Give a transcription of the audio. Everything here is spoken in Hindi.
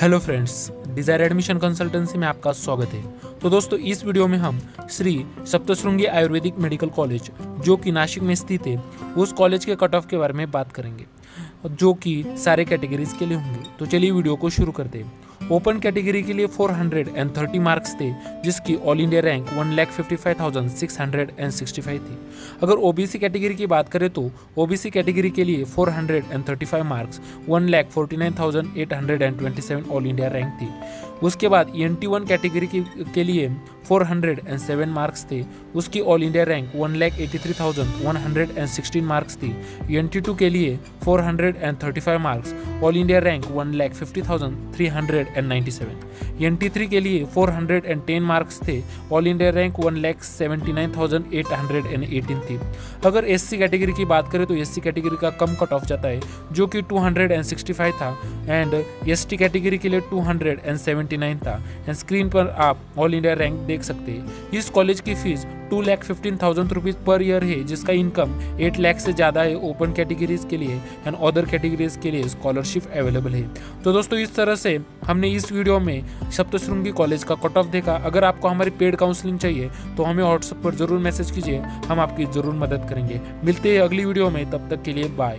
Hello friends, Dzire admission consultancy में आपका स्वागत है। तो दोस्तों, इस वीडियो में हम श्री सप्तशृंगी आयुर्वेदिक मेडिकल कॉलेज जो कि नाशिक में स्थित है, उस कॉलेज के कट ऑफ के बारे में बात करेंगे जो कि सारे कैटेगरीज के लिए होंगे। तो चलिए वीडियो को शुरू करते हैं। ओपन कैटेगरी के लिए 430 मार्क्स थे, जिसकी ऑल इंडिया रैंक 1,55,665 थी। अगर ओबीसी कैटेगरी की बात करें तो ओबीसी कैटेगरी के लिए 435 मार्क्स 1,49,827 ऑल इंडिया रैंक थी। उसके बाद ENT1 कैटेगरी के लिए 407 मार्क्स थे, उसकी ऑल इंडिया रैंक 1,83,116 मार्क्स थी। ENT2 के लिए 435 marks all India rank 1,50,397। ENT3 के लिए 410 मार्क्स थे, ऑल इंडिया रैंक 1,79,818 थी। अगर SC कैटेगरी की बात करें तो SC कैटेगरी का कम कट ऑफ जाता है जो कि 265 था, एंड ST कैटेगरी के लिए 279 था। एंड स्क्रीन पर आप ऑल इंडिया रैंक देख सकते हैं। इस कॉलेज की फीस 2,15,000 रुपीज़ पर ईयर है, जिसका इनकम 8 लाख से ज़्यादा है ओपन कैटेगरीज के लिए, एंड अदर कैटेगरीज के लिए स्कॉलरशिप अवेलेबल है। तो दोस्तों, इस तरह से हमने इस वीडियो में सप्तशृंगी कॉलेज का कट ऑफ देखा। अगर आपको हमारी पेड काउंसलिंग चाहिए तो हमें व्हाट्सएप पर ज़रूर मैसेज कीजिए, हम आपकी ज़रूर मदद करेंगे। मिलते हैं अगली वीडियो में, तब तक के लिए बाय।